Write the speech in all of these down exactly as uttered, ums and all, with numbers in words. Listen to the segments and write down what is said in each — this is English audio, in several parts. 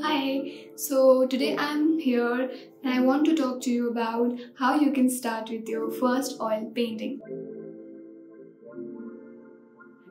Hi, so today I'm here and I want to talk to you about how you can start with your first oil painting.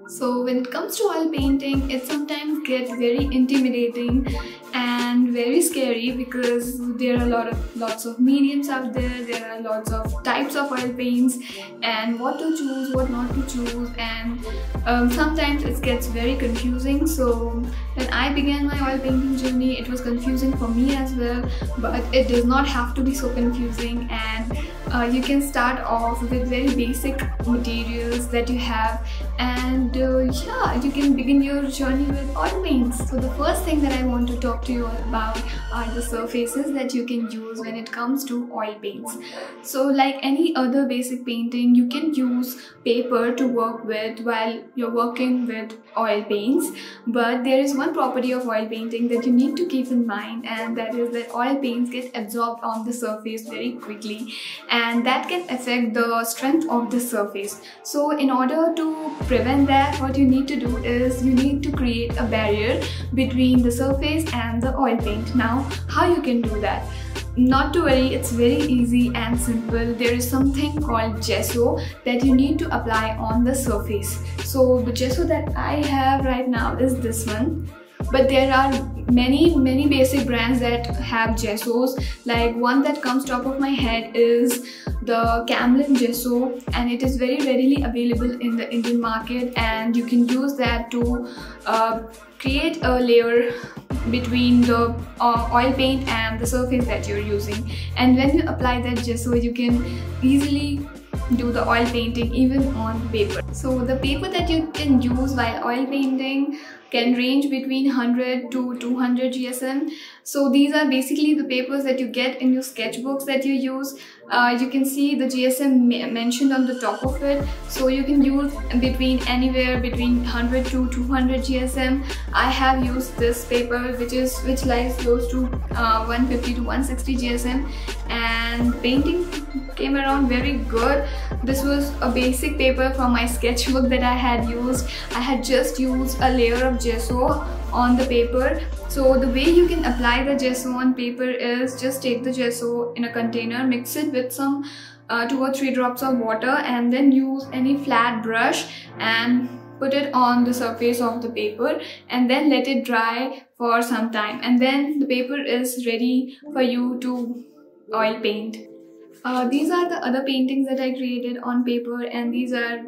So when it comes to oil painting, it sometimes gets very intimidating and very scary because there are a lot of lots of mediums out there, there are lots of types of oil paints and what to choose, what not to choose, and um, sometimes it gets very confusing. So when I began my oil painting journey, it was confusing for me as well, but it does not have to be so confusing, and uh, you can start off with very basic materials that you have, and uh, yeah, you can begin your journey with oil paints. So the first thing that I want to talk to you about are the surfaces that you can use when it comes to oil paints. So like any other basic painting, you can use paper to work with while you're working with oil paints, but there is one property of oil painting that you need to keep in mind, and that is that oil paints get absorbed on the surface very quickly, and that can affect the strength of the surface. So in order to prevent that, what you need to do is you need to create a barrier between the surface and the oil paint. Now, how you can do that? Not to worry, it's very easy and simple. There is something called gesso that you need to apply on the surface. So the gesso that I have right now is this one, but there are many many basic brands that have gessos. Like one that comes top of my head is the Camlin gesso, and it is very readily available in the Indian market, and you can use that to uh, create a layer between the uh, oil paint and the surface that you're using. And when you apply that gesso, you can easily do the oil painting even on paper. So the paper that you can use while oil painting can range between one hundred to two hundred G S M. So these are basically the papers that you get in your sketchbooks that you use. Uh, you can see the G S M mentioned on the top of it. So you can use between anywhere between one hundred to two hundred G S M. I have used this paper, which is which lies close to uh, one fifty to one sixty G S M, and painting came around very good. This was a basic paper from my sketchbook that I had used. I had just used a layer of gesso on the paper. So the way you can apply the gesso on paper is just take the gesso in a container, mix it with some uh, two or three drops of water, and then use any flat brush and put it on the surface of the paper, and then let it dry for some time, and then the paper is ready for you to oil paint. Uh, these are the other paintings that I created on paper, and these are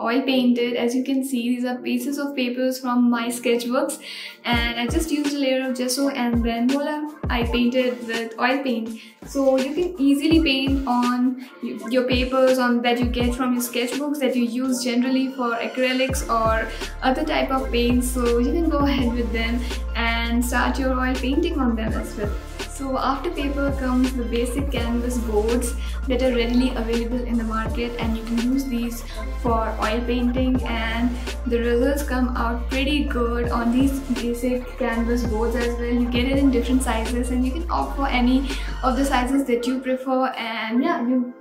oil painted. As you can see, these are pieces of papers from my sketchbooks, and I just used a layer of gesso, and then voila, I painted with oil paint. So you can easily paint on your papers on that you get from your sketchbooks that you use generally for acrylics or other type of paints. So you can go ahead with them and start your oil painting on them as well. So after paper comes the basic canvas boards that are readily available in the market, and you can use these for oil painting, and the results come out pretty good on these basic canvas boards as well. You get it in different sizes, and you can opt for any of the sizes that you prefer, and yeah, you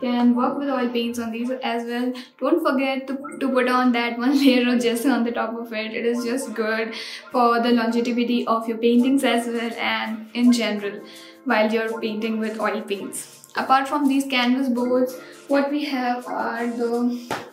can work with oil paints on these as well. Don't forget to, to put on that one layer of gesso on the top of it. It is just good for the longevity of your paintings as well, and in general while you're painting with oil paints. Apart from these canvas boards, what we have are the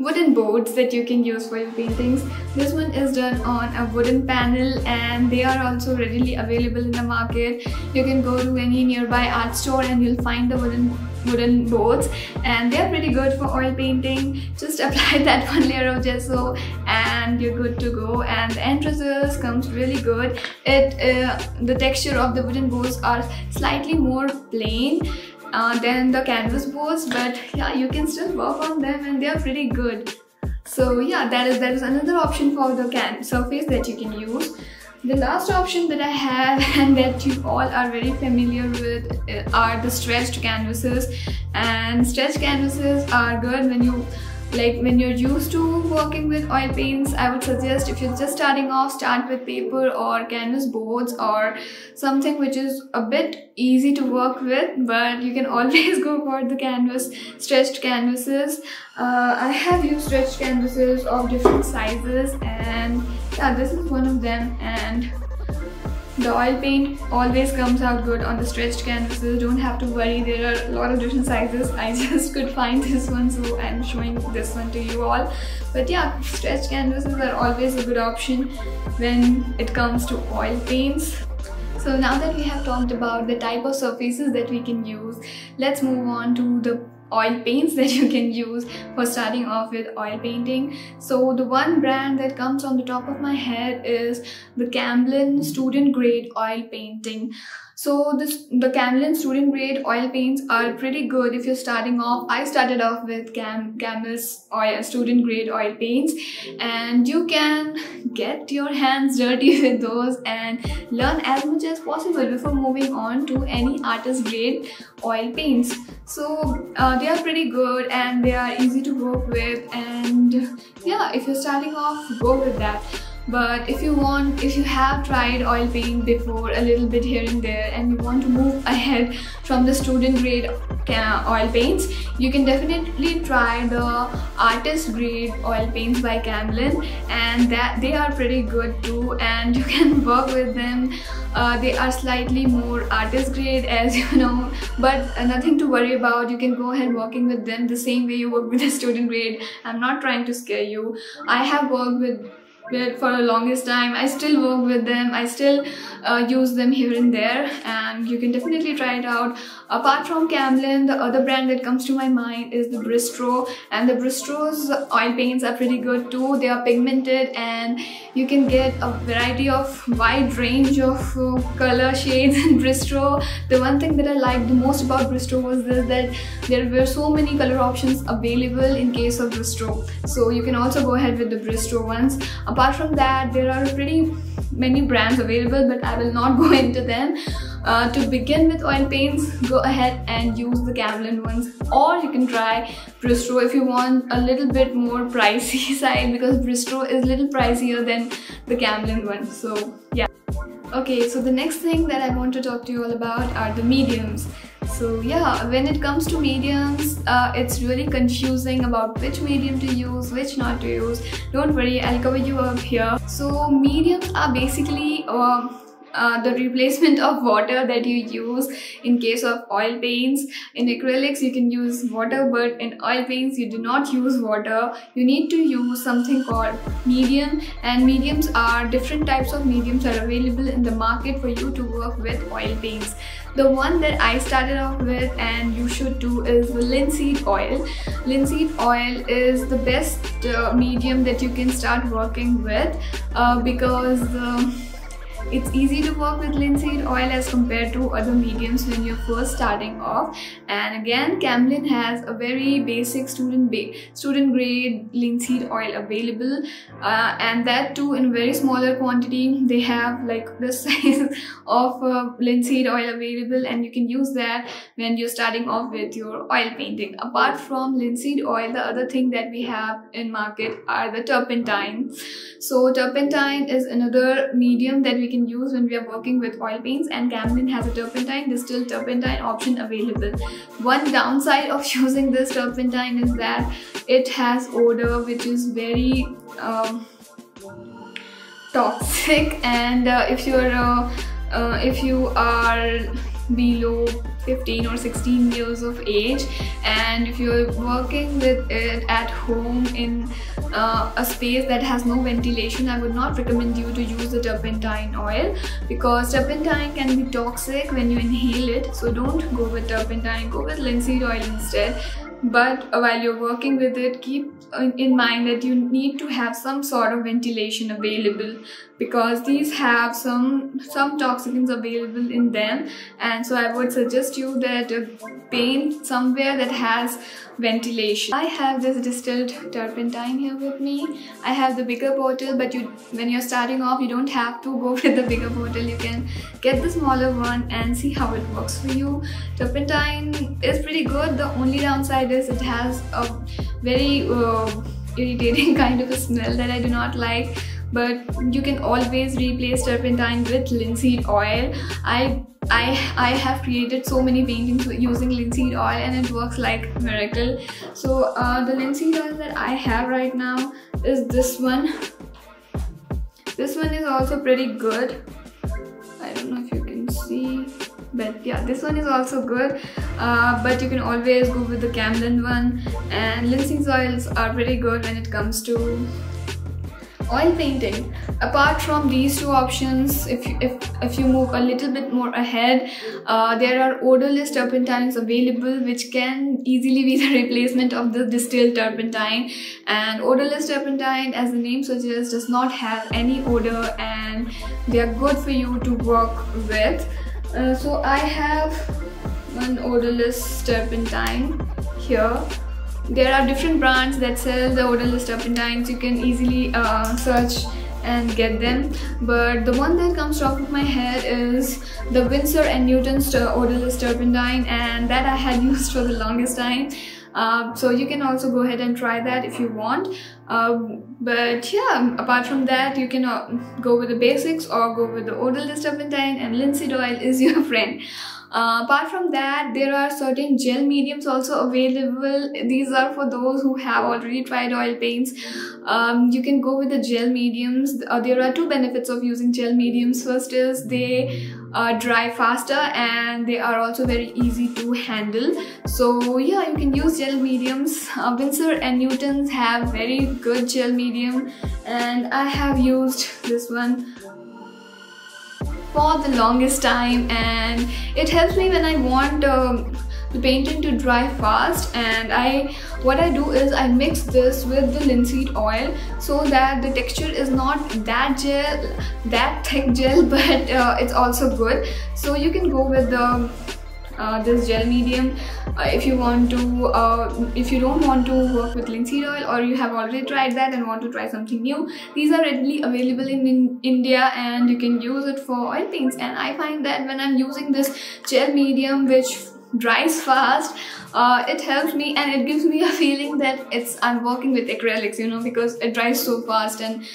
wooden boards that you can use for your paintings. This one is done on a wooden panel, and they are also readily available in the market. You can go to any nearby art store and you'll find the wooden wooden boards, and they're pretty good for oil painting. Just apply that one layer of gesso and you're good to go, and the end results comes really good. It uh, the texture of the wooden boards are slightly more plain Uh, than the canvas boards, but yeah, you can still work on them, and they are pretty good. So yeah, that is that is another option for the can surface that you can use. The last option that I have, and that you all are very familiar with, are the stretched canvases. And stretched canvases are good when you like when you're used to working with oil paints. I would suggest, if you're just starting off, start with paper or canvas boards or something which is a bit easy to work with, but you can always go for the canvas stretched canvases. uh, I have used stretched canvases of different sizes, and yeah, this is one of them, and The oil paint always comes out good on the stretched canvases. Don't have to worry, there are a lot of different sizes. I just could find this one, so I'm showing this one to you all. But yeah, stretched canvases are always a good option when it comes to oil paints. So now that we have talked about the type of surfaces that we can use, let's move on to the oil paints that you can use for starting off with oil painting. So the one brand that comes on the top of my head is the Camlin student grade oil painting. So this, the Camlin student grade oil paints are pretty good if you're starting off. I started off with Cam, Camlin's oil, student grade oil paints, and you can get your hands dirty with those and learn as much as possible before moving on to any artist grade oil paints. So uh, they are pretty good and they are easy to work with, and yeah, if you're starting off, go with that. But if you want, if you have tried oil paint before a little bit here and there and you want to move ahead from the student grade oil paints, you can definitely try the artist grade oil paints by Camlin, and that they are pretty good too, and you can work with them. Uh, they are slightly more artist grade, as you know, but nothing to worry about. You can go ahead working with them the same way you work with the student grade. I'm not trying to scare you. I have worked with for the longest time. I still work with them. I still uh, use them here and there, and you can definitely try it out. Apart from Camlin, the other brand that comes to my mind is the Brustro, and the Brustro's oil paints are pretty good too. They are pigmented and you can get a variety of wide range of uh, color shades in Brustro. The one thing that I liked the most about Brustro was this, that there were so many color options available in case of Brustro. So you can also go ahead with the Brustro ones. Apart from that, there are pretty many brands available, but I will not go into them. Uh, to begin with oil paints, go ahead and use the Camlin ones, or you can try Brustro if you want a little bit more pricey side, because Brustro is a little pricier than the Camlin one. So yeah. Okay, so the next thing that I want to talk to you all about are the mediums. So yeah, when it comes to mediums, uh, it's really confusing about which medium to use, which not to use. Don't worry, I'll cover you up here. So mediums are basically uh, uh, the replacement of water that you use in case of oil paints. In acrylics, you can use water, but in oil paints, you do not use water. You need to use something called medium, and mediums are different types of mediums that are available in the market for you to work with oil paints. The one that I started off with, and you should do, is the linseed oil. Linseed oil is the best uh, medium that you can start working with uh, because uh, it's easy to work with linseed oil as compared to other mediums when you're first starting off. And again, Camlin has a very basic student ba student grade linseed oil available, uh, and that too in very smaller quantity. They have like this size of uh, linseed oil available, and you can use that when you're starting off with your oil painting. Apart from linseed oil, the other thing that we have in market are the turpentine. So turpentine is another medium that we can use when we are working with oil paints, and Camlin has a turpentine, distilled turpentine option available. One downside of using this turpentine is that it has odor, which is very um, toxic, and uh, if you're uh, uh, if you are below fifteen or sixteen years of age, and if you're working with it at home in uh, a space that has no ventilation, I would not recommend you to use the turpentine oil, because turpentine can be toxic when you inhale it. So don't go with turpentine, go with linseed oil instead. But while you're working with it, keep in mind that you need to have some sort of ventilation available, because these have some some toxins available in them, and so I would suggest you that paint somewhere that has ventilation. I have this distilled turpentine here with me. I have the bigger bottle, but you, when you're starting off, you don't have to go with the bigger bottle. You can get the smaller one and see how it works for you. Turpentine is pretty good. The only downside is it has a very uh, irritating kind of a smell that I do not like, but you can always replace turpentine with linseed oil. I I, I have created so many paintings using linseed oil, and it works like a miracle. So uh, the linseed oil that I have right now is this one. This one is also pretty good. I don't know if you can see, but yeah, this one is also good, uh, but you can always go with the Camlin one. And linseed oils are pretty good when it comes to oil painting. Apart from these two options, if you, if, if you move a little bit more ahead, uh, there are odorless turpentines available, which can easily be the replacement of the distilled turpentine. And odorless turpentine, as the name suggests, does not have any odor, and they are good for you to work with. Uh, so I have one odorless turpentine here. There are different brands that sell the odorless turpentines. You can easily uh, search and get them, but the one that comes top of my head is the Windsor and Newton odorless turpentine, and that I had used for the longest time. Uh, so you can also go ahead and try that if you want. Uh, but yeah, apart from that, you can uh, go with the basics or go with the odorless turpentine, and linseed oil is your friend. Uh, apart from that, there are certain gel mediums also available. These are for those who have already tried oil paints. Um, you can go with the gel mediums. Uh, there are two benefits of using gel mediums. First is they uh, dry faster, and they are also very easy to handle. So yeah, you can use gel mediums. Uh, Windsor and Newton's have very good gel medium, and I have used this one for the longest time, and it helps me when I want um, the painting to dry fast. And I what I do is I mix this with the linseed oil so that the texture is not that gel that thick gel, but uh, it's also good. So you can go with the Uh, this gel medium uh, if you want to uh, if you don't want to work with linseed oil, or you have already tried that and want to try something new. These are readily available in, in India, and you can use it for oil paints. And I find that when I'm using this gel medium, which dries fast, uh, it helps me, and it gives me a feeling that it's I'm working with acrylics, you know, because it dries so fast. And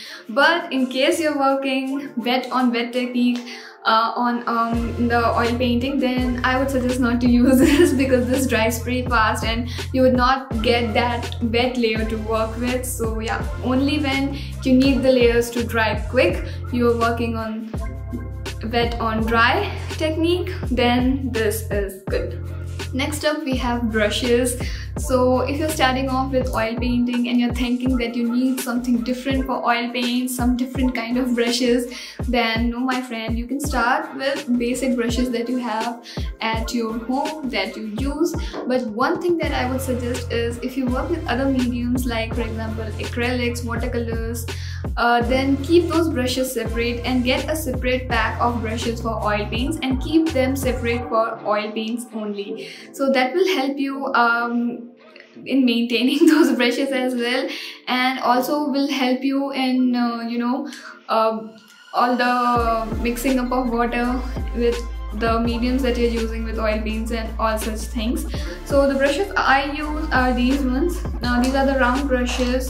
but in case you're working wet on wet technique, Uh, on um, the oil painting, then I would suggest not to use this, because this dries pretty fast and you would not get that wet layer to work with. So yeah, only when you need the layers to dry quick, you're working on wet on dry technique, then this is good. Next up, we have brushes. So if you're starting off with oil painting and you're thinking that you need something different for oil paint, some different kind of brushes, then no, my friend, you can start with basic brushes that you have at your home that you use. But one thing that I would suggest is, if you work with other mediums, like for example acrylics, watercolors, uh, then keep those brushes separate and get a separate pack of brushes for oil paints, and keep them separate for oil paints only. So that will help you um, in maintaining those brushes as well, and also will help you in uh, you know uh, all the mixing up of water with the mediums that you're using with oil paints and all such things. So the brushes I use are these ones. Now these are the round brushes,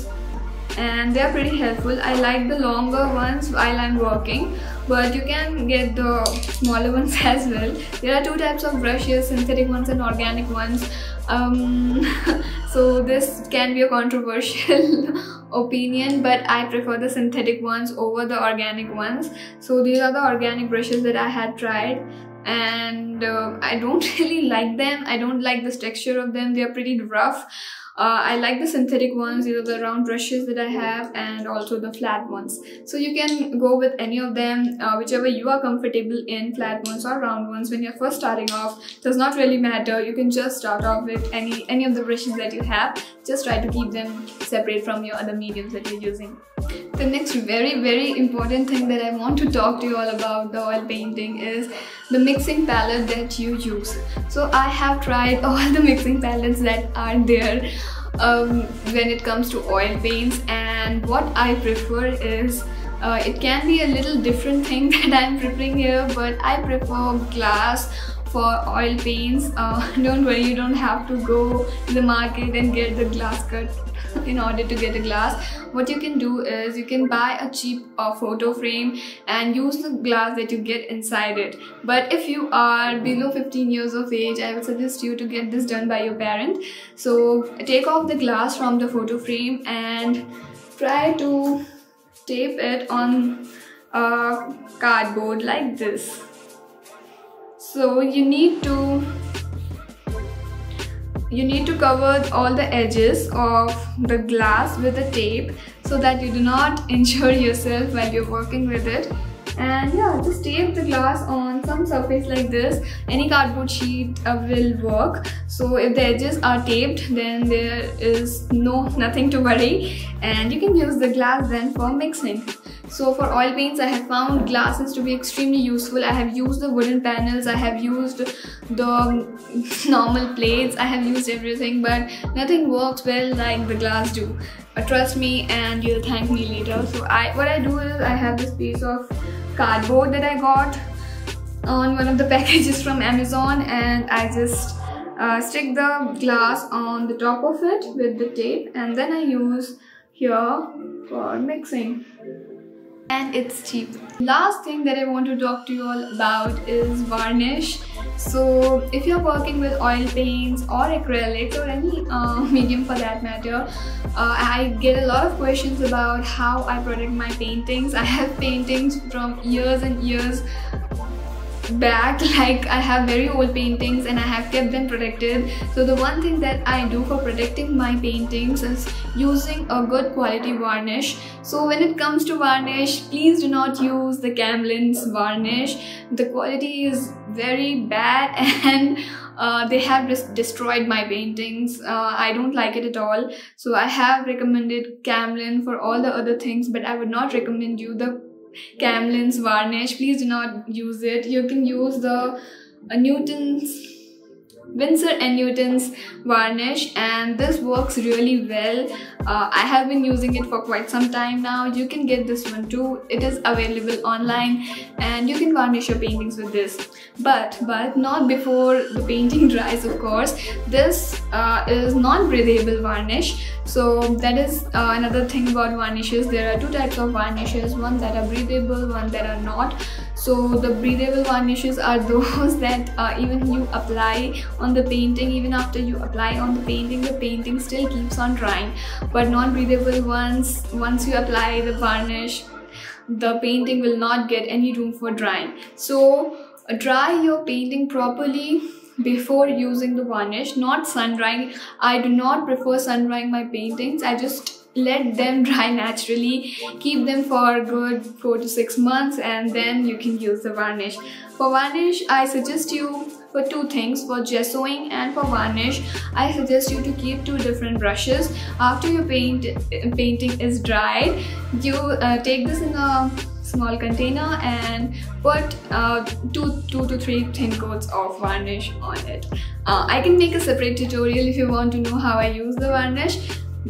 and they are pretty helpful. I like the longer ones while I'm working, but you can get the smaller ones as well. There are two types of brushes, synthetic ones and organic ones. Um, so this can be a controversial opinion, but I prefer the synthetic ones over the organic ones. So these are the organic brushes that I had tried, and uh, I don't really like them. I don't like this texture of them. They are pretty rough. Uh, I like the synthetic ones. These are the round brushes that I have, and also the flat ones. So you can go with any of them, uh, whichever you are comfortable in, flat ones or round ones. When you're first starting off, does not really matter. You can just start off with any any of the brushes that you have. Just try to keep them separate from your other mediums that you're using. The next very very important thing that I want to talk to you all about the oil painting is the mixing palette that you use. So I have tried all the mixing palettes that are there um, when it comes to oil paints, and what I prefer is uh, it can be a little different thing that I'm preparing here, but I prefer glass for oil paints. Uh, don't worry, you don't have to go to the market and get the glass cut. In order to get a glass, what you can do is you can buy a cheap uh, photo frame and use the glass that you get inside it. But if you are below fifteen years of age, I would suggest you to get this done by your parent. So take off the glass from the photo frame and try to tape it on a uh, cardboard like this. So you need to you need to cover all the edges of the glass with a tape so that you do not injure yourself while you're working with it. And yeah, just tape the glass on some surface like this. Any cardboard sheet uh, will work. So if the edges are taped, then there is no nothing to worry, and you can use the glass then for mixing. So for oil paints, I have found glasses to be extremely useful. I have used the wooden panels, I have used the normal plates, I have used everything, but nothing works well like the glass do. Uh, trust me, and you'll thank me later. So I, what I do is I have this piece of cardboard that I got on one of the packages from Amazon, and I just uh, stick the glass on the top of it with the tape, and then I use here for mixing. And it's cheap. Last thing that I want to talk to you all about is varnish. So if you're working with oil paints or acrylics or any uh, medium for that matter, uh, I get a lot of questions about how I protect my paintings. I have paintings from years and years back, like I have very old paintings and I have kept them protected. So the one thing that I do for protecting my paintings is using a good quality varnish. So when it comes to varnish, please do not use the Camlin's varnish. The quality is very bad, and uh, they have destroyed my paintings. uh, I don't like it at all. So I have recommended Camlin for all the other things, but I would not recommend you the Camlin's varnish. Please do not use it. You can use the uh, Newton's Windsor and Newton's varnish, and this works really well. uh, I have been using it for quite some time now. You can get this one too. It is available online, and you can varnish your paintings with this, but but not before the painting dries, of course. This uh, is non-breathable varnish. So that is uh, another thing about varnishes. There are two types of varnishes, one that are breathable, one that are not. So the breathable varnishes are those that uh, even you apply on the painting, even after you apply on the painting, the painting still keeps on drying. But non-breathable ones, once you apply the varnish, the painting will not get any room for drying. So uh, dry your painting properly before using the varnish, not sun drying. I do not prefer sun drying my paintings. I just let them dry naturally. Keep them for a good four to six months, and then you can use the varnish. For varnish, I suggest you for two things: for gessoing and for varnish, I suggest you to keep two different brushes. After your paint painting is dried, you uh, take this in a small container and put uh, two, two to three thin coats of varnish on it. Uh, I can make a separate tutorial if you want to know how I use the varnish,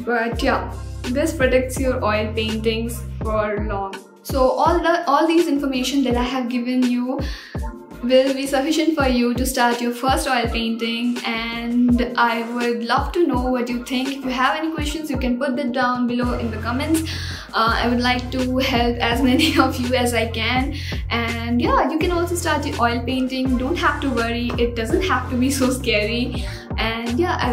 but yeah, this protects your oil paintings for long. So all the all these information that I have given you will be sufficient for you to start your first oil painting, and I would love to know what you think. If you have any questions, you can put that down below in the comments. uh, I would like to help as many of you as I can. And yeah, you can also start your oil painting. Don't have to worry, it doesn't have to be so scary. And yeah, I